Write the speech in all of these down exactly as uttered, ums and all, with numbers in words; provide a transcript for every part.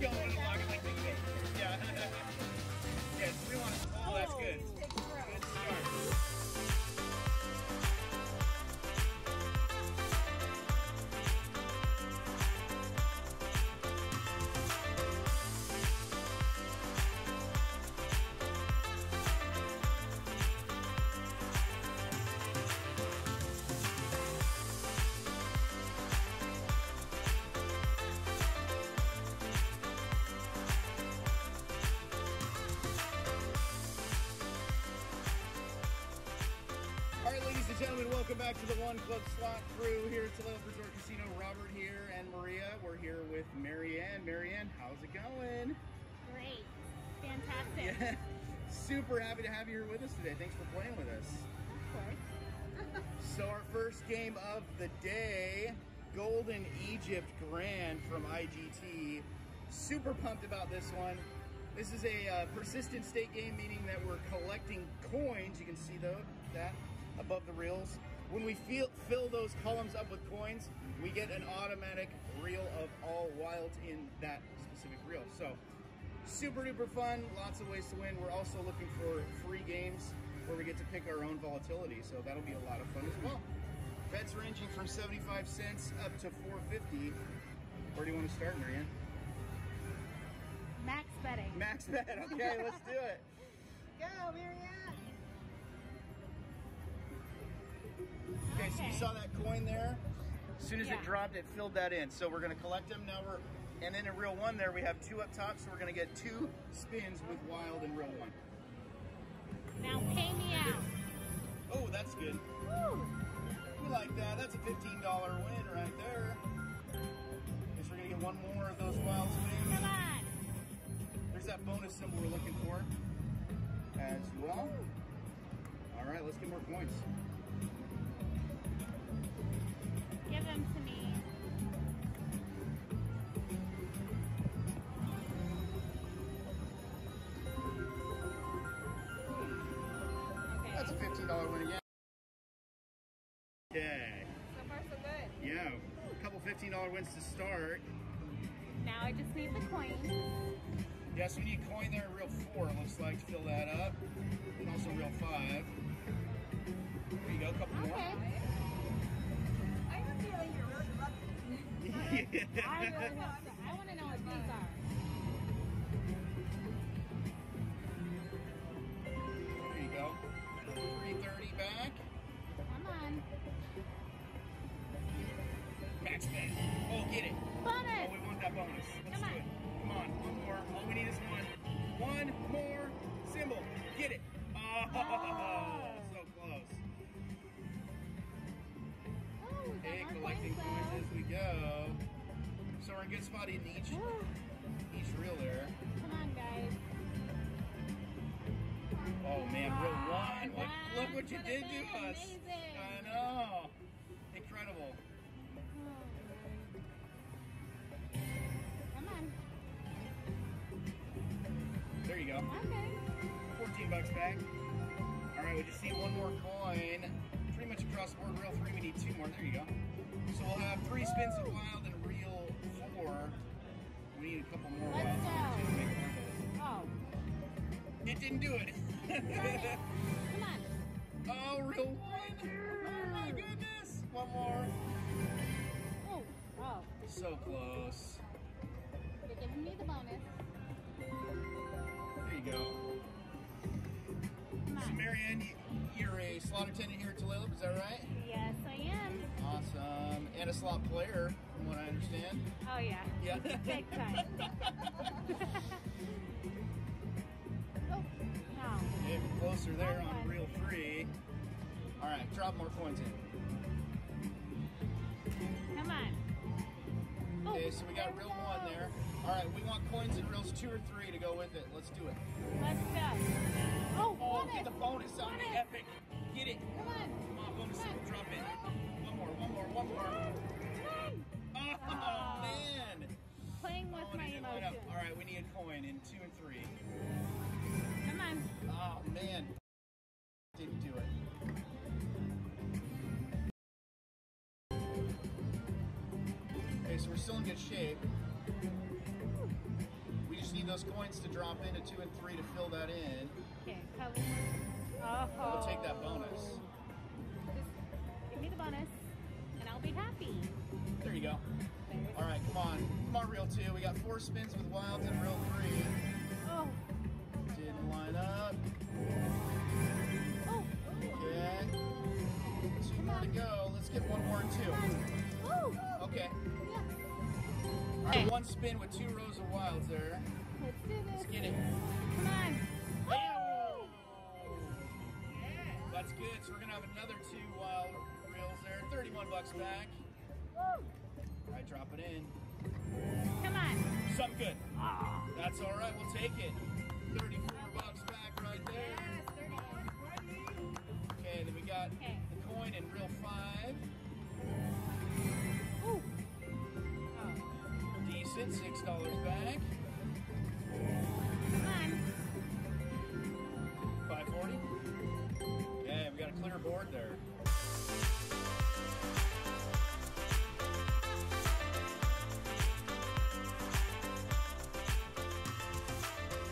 He's going to Lock It Link Piggy Banking. Yeah. Yes, we want to. Oh, that's good. Good start. Gentlemen, welcome back to the One Club Slot Crew here at Tulalip Resort Casino. Robert here and Maria. We're here with Marianne. Marianne, how's it going? Great. Fantastic. Yeah. Super happy to have you here with us today. Thanks for playing with us. Of course. So our first game of the day, Golden Egypt Grand from I G T. Super pumped about this one. This is a uh, persistent state game, meaning that we're collecting coins. You can see though that above the reels. When we feel, fill those columns up with coins, we get an automatic reel of all wild in that specific reel. So super duper fun, lots of ways to win. We're also looking for free games where we get to pick our own volatility. So that'll be a lot of fun as well. Bets ranging from seventy-five cents up to four fifty. Where do you want to start, Marianne? Max betting. Max bet, okay, let's do it. Go, Marianne. Okay, so you saw that coin there. As soon as yeah. it dropped, it filled that in. So we're going to collect them. Now we're, and then in real one there, we have two up top. So we're going to get two spins with wild in real one. Now pay me out. Oh, that's good. Woo. We like that. That's a fifteen dollar win right there. Guess we're going to get one more of those wild spins. Come on. There's that bonus symbol we're looking for as well. All right, let's get more points. Give them to me. Okay. That's a fifteen dollar win again. Okay. So far so good. Yeah, a couple fifteen dollar wins to start. Now I just need the coin. Yes, we need coin there in reel four, it looks like, to fill that up. And also reel five. There you go, a couple okay. more. Okay. I want to know what these are. There you go. three thirty back. Come on. Max bet. Oh, get it. Bonus. Oh, we want that bonus. Let's Come do on. it. Come on. One more. All we need is one. One more symbol. Get it. Oh, oh. So close. And collecting coins as we go. So we're in a good spot in each, each reel there. Come on, guys. Oh, man, reel one. Like, look what you did to us. Amazing. I know. Incredible. Come on. There you go. Okay. fourteen bucks back. All right, we just need one more coin. Pretty much across the board, reel three, we need two more. There you go. So we'll have three spins of wild and reel four. We need a couple more. Let's go. Oh. It didn't do it. It. Come on. Oh, reel one. Oh my goodness. One more. Oh. Oh. So close. You're giving me the bonus. There you go. Come on. So Marianne, you're a slot attendant here at Tulalip, is that right? Yes, I am. Awesome. And a slot player, from what I understand. Oh, yeah. Yeah. Big time. Oh, no. Even closer there on reel three. All right, drop more coins in. Come on. Okay, so we got reel one there. All right, we want coins in reels two or three to go with it. Let's do it. Let's go. Oh, oh get the bonus on me, epic. Get it. Come on. Come on, bonus. Come on. Drop it. One more, one more, one more. Come on. Oh, oh, man. Playing with oh, my emotions. All right, we need a coin in two and three. Come on. Oh, man. Didn't do it. Okay, so we're still in good shape. Ooh. those coins to drop into two and three to fill that in. Okay, come. Oh. We'll take that bonus. Just give me the bonus, and I'll be happy. There you go. All right, come on. Come on, reel two. We got four spins with wilds and reel three. Oh. oh Didn't line up. Oh. Okay. Two more to go. Let's get one more and two. Oh. Okay. Yeah. All right, one spin with two rows of wilds there. Let's do this. Let's get it. Come on. Oh! Yeah. That's good. So we're going to have another two wild reels there. thirty-one bucks back. Woo! All right, drop it in. Come on. Something good. Oh. That's all right. We'll take it. thirty-four bucks back right there. Yes, thirty-four. Okay, then we got okay. the coin in reel five. Ooh. Decent, six dollars back. Come on. Five forty. Yeah, we got a clear board there.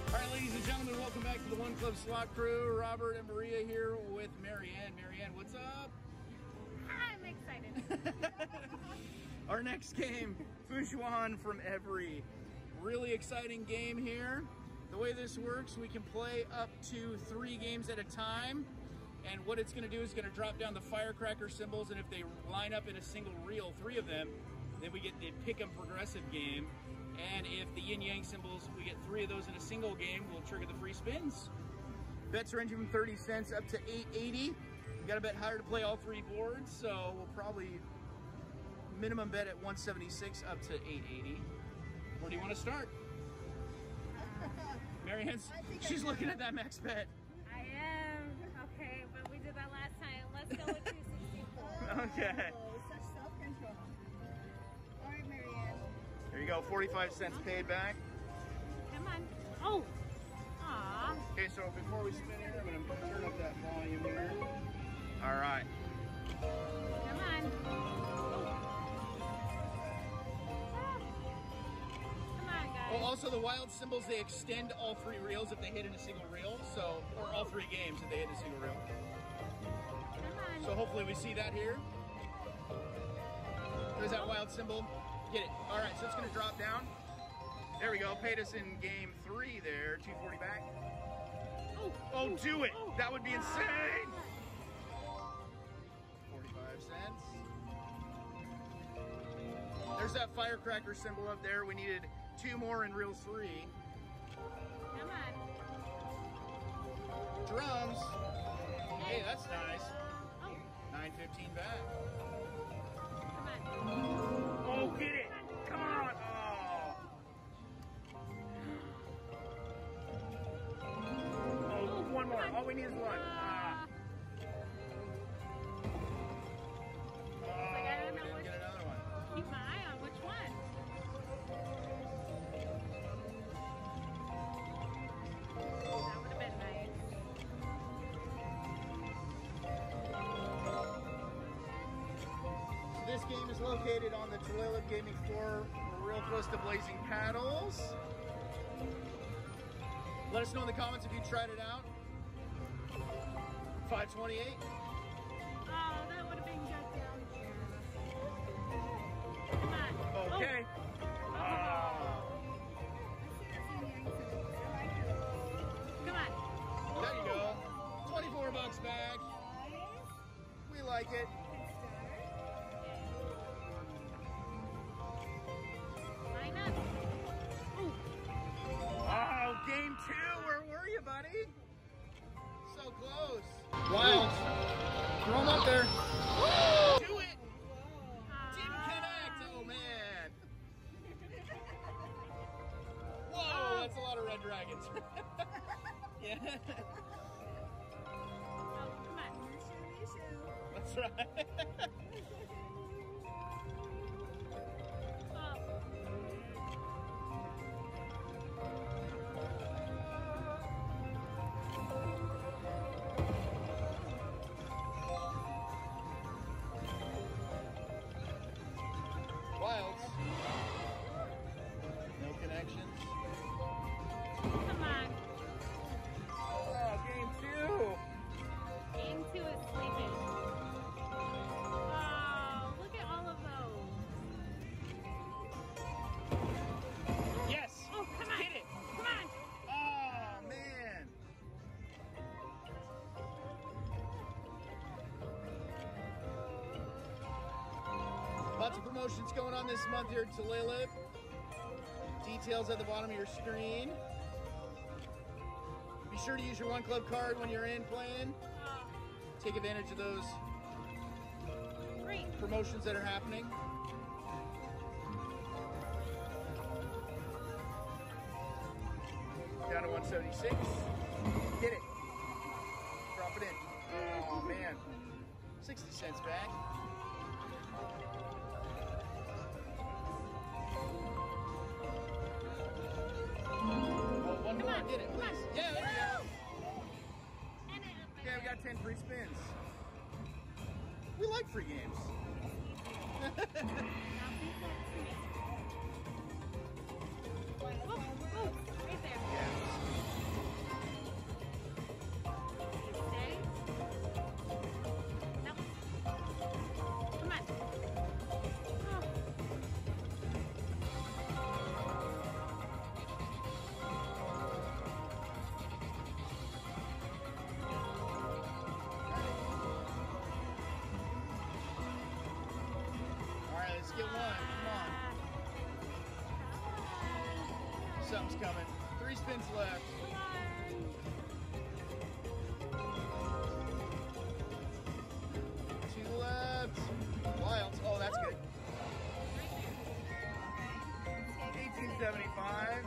All right, ladies and gentlemen, welcome back to the One Club Slot Crew. Robert and Maria here with Marianne. Marianne, what's up? I'm excited. Our next game, FuXuan from Every. Really exciting game here. The way this works, we can play up to three games at a time. And what it's gonna do is gonna drop down the firecracker symbols, and if they line up in a single reel, three of them, then we get the pick'em progressive game. And if the yin yang symbols, we get three of those in a single game, we'll trigger the free spins. Bets ranging from thirty cents up to eight eighty. You gotta bet higher to play all three boards, so we'll probably minimum bet at one seventy-six up to eight eighty. Where do you want to start? Marianne's, she's looking at that max bet. I am. Okay, but we did that last time. Let's go with two sixty-four. Okay. Oh, such self-control. All right, Marianne. There you go, forty-five cents paid back. Come on. Oh. Aw. Okay, so before we spin here, I'm going to turn up that volume here. All right. Come on. Well, also the wild symbols, they extend all three reels if they hit in a single reel, so, or all three games if they hit in a single reel. Come on. So hopefully we see that here. There's that wild symbol. Get it. All right, so it's going to drop down. There we go. Paid us in game three there. two forty back. Oh, oh do it. Oh. That would be insane. forty-five cents. There's that firecracker symbol up there. We needed two more in reel three. Come on. Drums. Hey, hey that's nice. Oh. nine fifteen back. Come on. Oh, get it. Come on. Oh, oh one more. On. All we need is one. Uh, oh, like I don't we know didn't which, get another one. Keep my eye on which one. That would have been nice. So this game is located on the Tulalip gaming floor. We're real close to Blazing Paddles. Let us know in the comments if you tried it out. five twenty-eight. Oh, that would have been just down here. Come on. Okay. Oh. Oh. Oh. twenty-four bucks back. Nice. We like it. Why not? Oh, game two. Where were you, buddy? So close. Wild. Throw him up there. Woo! Do it. Whoa. Didn't connect. Oh, man. Whoa, oh. That's a lot of red dragons. Yeah. That's right. Wilds. No connections. Lots of promotions going on this month here at Tulalip. Details at the bottom of your screen. Be sure to use your One Club card when you're in playing. Take advantage of those promotions that are happening. Down to one seventy-six. Get it. Drop it in. Oh man. sixty cents back. Oh, one more. Get it, please. Yeah, there we go. Okay, we got ten free spins. We like free games. Right there. Okay. No. Come on. Oh. All right, let's get one. Come on. Something's coming. Three spins left. Two left. Wilds. Oh, that's good. eighteen seventy-five.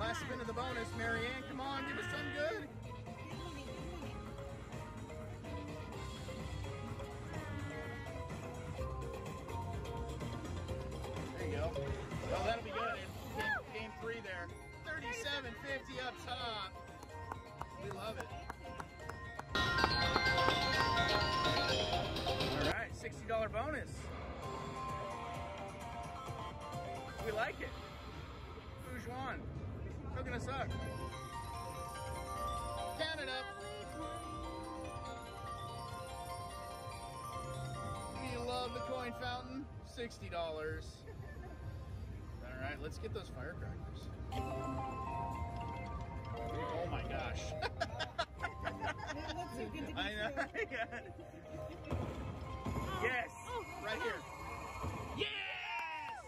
Last spin of the bonus, Marianne. Come on, give us something good. There you go. Oh, that'll be good. Game three there. thirty-seven fifty up top. We love it. All right, sixty dollar bonus. We like it. FuXuan, hooking us up. Count it up. We love the coin fountain. sixty dollars. All right, let's get those firecrackers. Oh my gosh. That looks too good to be I know. Yes, oh, right oh. here. Yes!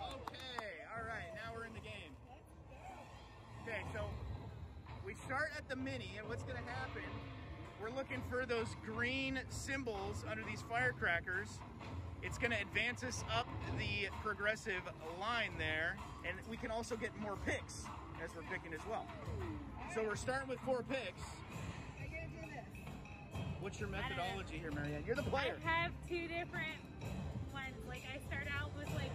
Okay, all right, now we're in the game. Okay, so we start at the mini, and what's gonna happen, we're looking for those green symbols under these firecrackers. It's going to advance us up the progressive line there, and we can also get more picks as we're picking as well. So we're starting with four picks. I'm going to do this. What's your methodology here, Marianne? You're the player. I have two different ones. Like, I start out with, like,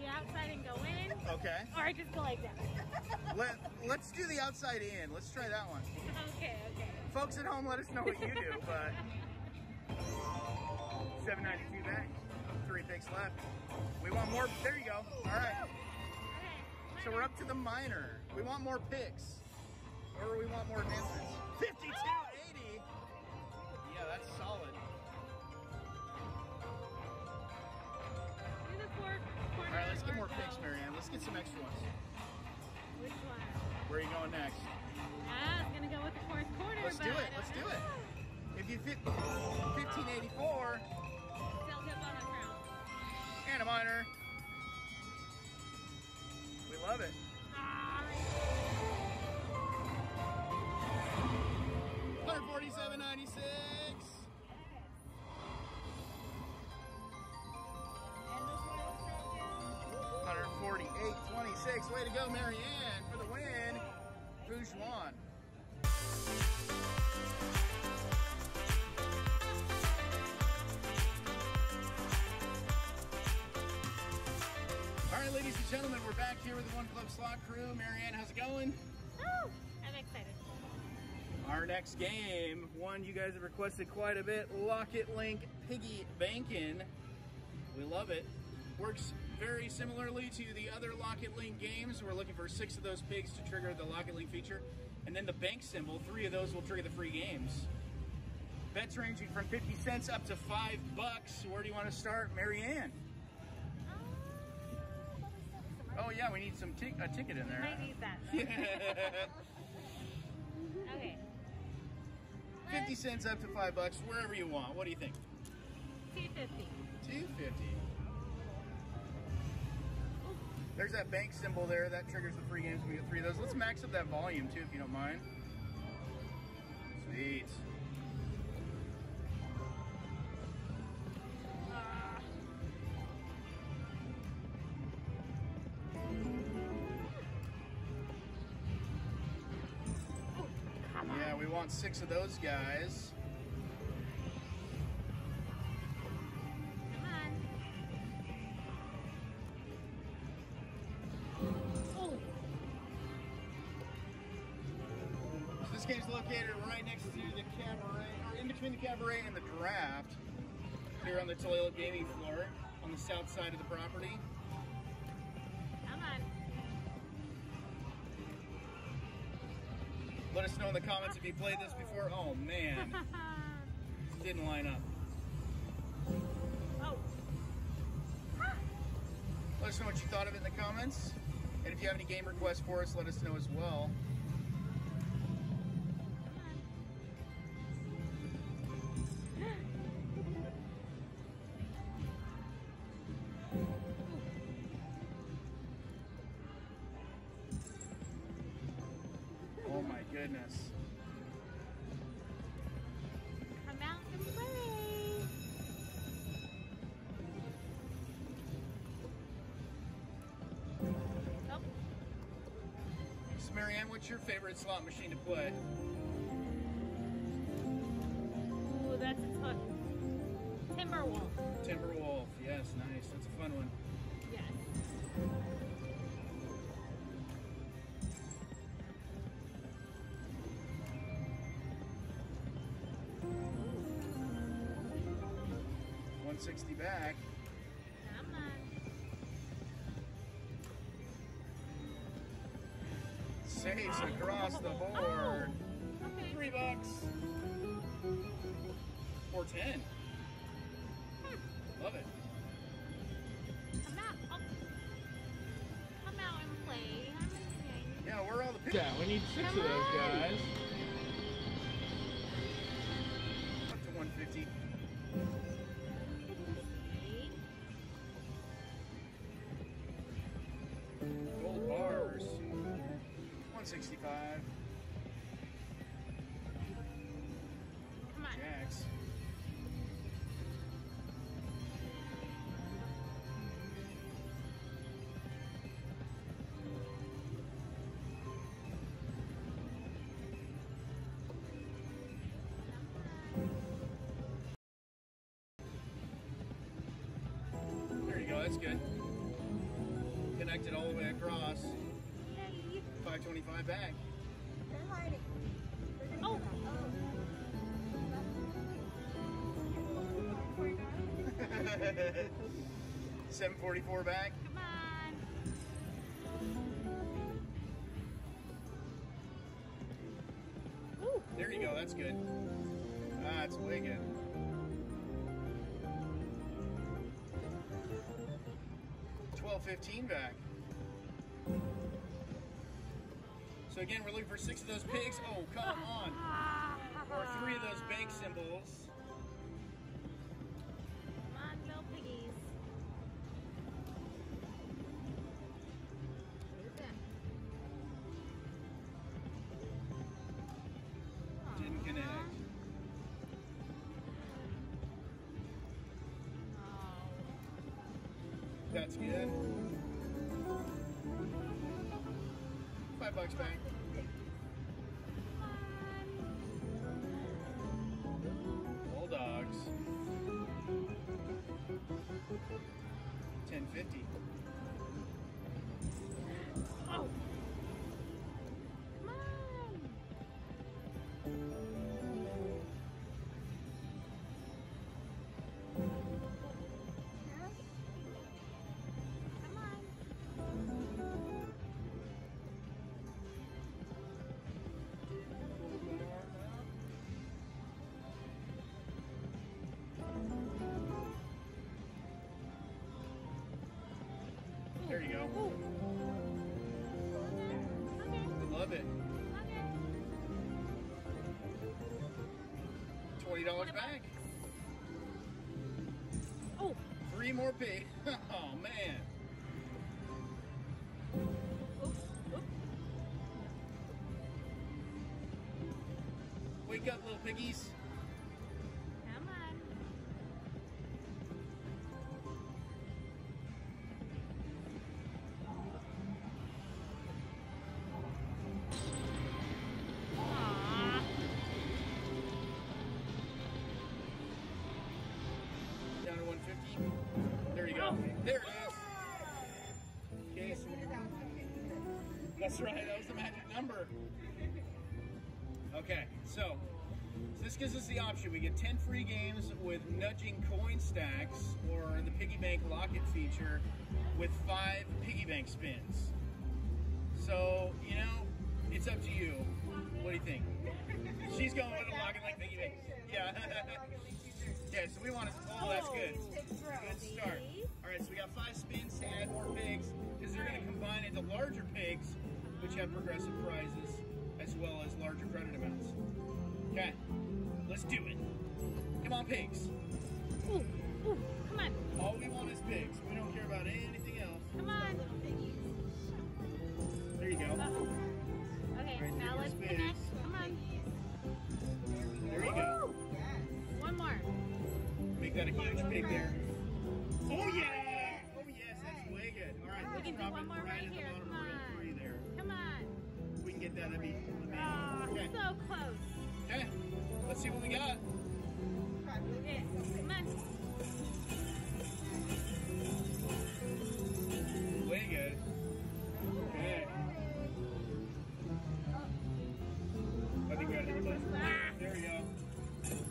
the outside and go in. Okay. Or I just go like that. Let, let's do the outside in. Let's try that one. Okay, okay. Folks at home, let us know what you do, but... seven ninety-two back, three picks left. We want more, there you go, all right. So we're up to the minor. We want more picks, or we want more advancements. fifty-two eighty, yeah, that's solid. All right, let's get more picks, Marianne. Let's get some extra ones. Which one? Where are you going next? I'm gonna go with the fourth quarter. Let's do it, let's do it. If you fit fifteen eighty-four, and a minor. We love it. one forty-seven ninety-six. one forty-eight twenty-six. Way to go, Marianne, for the win. FuXuan. All right, ladies and gentlemen, we're back here with the One Club Slot Crew. Marianne, how's it going? Oh, I'm excited. Our next game, one you guys have requested quite a bit, Lock It Link Piggy Banking. We love it. Works very similarly to the other Lock It Link games. We're looking for six of those pigs to trigger the Lock It Link feature. And then the bank symbol, three of those will trigger the free games. Bets ranging from fifty cents up to five bucks. Where do you want to start, Marianne? Oh yeah, we need some t a ticket in there. Might need that. Okay. Fifty cents up to five bucks, wherever you want. What do you think? Two fifty. Two fifty. There's that bank symbol there. That triggers the free games when we get three of those. Let's max up that volume too, if you don't mind. Sweet. Yeah, we want six of those guys. Come on. Oh. So this game's located right next to the cabaret, or in between the cabaret and the draft, here on the Tulalip gaming floor, on the south side of the property. Come on. Let us know in the comments if you played this before. Oh man, it didn't line up. Oh. Let us know what you thought of it in the comments. And if you have any game requests for us, let us know as well. Goodness. Come out and play. Oh. So Marianne, what's your favorite slot machine to play? Ooh, that's a tough. Timberwolf. Timberwolf, yes, nice. That's a fun one. Yes. one sixty back. Come on. Saves across the board. Oh, okay. Three bucks. Or ten. Hmm. Love it. Come out. Oh. Come out and play. I'm okay. Yeah, where are all the pictures? Yeah, we need six Come of those on. guys. Up to one fifty. Gold bars, one sixty-five. Come on. Jacks. There you go, that's good. Connected all the way across. Yay. five twenty-five back. They're hiding. They're gonna oh. oh. seven forty-four back. Come on. Ooh. There you go. That's good. Ah, it's way good. twelve fifteen back. So again, we're looking for six of those pigs. Oh, come on. Or three of those bank symbols. Come on, little piggies. Didn't connect. That's good. Five bucks back. Bulldogs. Ten fifty. Oh. Come on. There you go. Okay. Love it. Okay. twenty dollars back. Oh. Three more pig. Oh man. Oops, oops. Wake up, little piggies. Come on. Aww. Down to one fifty. There you go. Oh. There it is. Okay. That's right, that was the magic number. Okay, so, so this gives us the option. We get ten free games with nudging coin stacks or the piggy bank locket feature with five piggy bank spins. So, you know, it's up to you. What do you think? She's going with a lock it link piggy bank. Yeah. Yeah, so we want to, oh, that's good. Good start. All right, so we got five spins to add more pigs, because they're gonna combine into larger pigs, which have progressive prizes, as well as larger credit amounts. Okay, let's do it. Come on, pigs. Ooh, ooh, come on. All we want is pigs. We don't care about anything else. Come on, little piggies. There you go. Uh-oh. Okay, right, now let's connect. Come on. There you go. Ooh. One more. Make that a huge pig there. Oh yeah! Oh yes, that's way good. All right, we can do one more right here. Come on. There. Come on. We can get that. That'd be, that'd be oh, okay. So close. Okay, let's see what we got. Okay. Come on. Way good. Okay. I think we got it. There we go.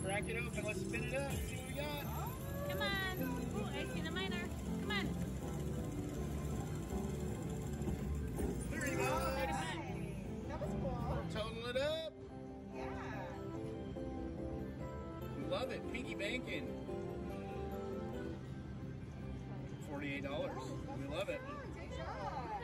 Crack it open, let's spin it up, see what we got. Come on. Ooh, I see the minor. Come on. There you go. Nice. That was cool. Total it up. Yeah. Love it, piggy banking. forty-eight dollars. We love it. Good job.